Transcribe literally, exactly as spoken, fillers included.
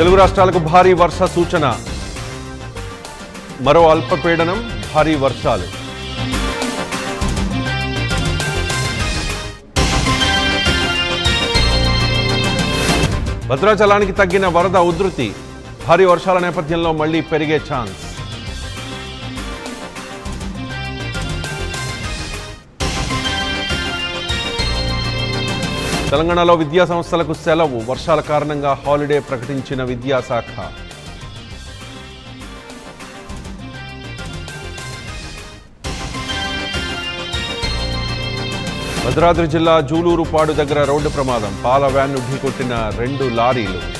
తెలుగు రాష్ట్రాలకు భారీ వర్ష సూచన మరో అల్పపీడనం భారీ వర్షాలు భద్రాచలానికి తగ్గిన వరద ఉధృతి భారీ వర్షాల నేపథ్యంలో మళ్ళీ పెరిగే ఛాన్స్ తెలంగాణలో విద్యా సంస్థలకు సెలవు వర్షాల కారణంగా హాలిడే ప్రకటించిన విద్యాశాఖ భద్రాద్రి జిల్లా జూలూరుపాడు దగ్గర రోడ్డు ప్రమాదం పాల వ్యాన్ను ఢీకొట్టిన రెండు లారీలు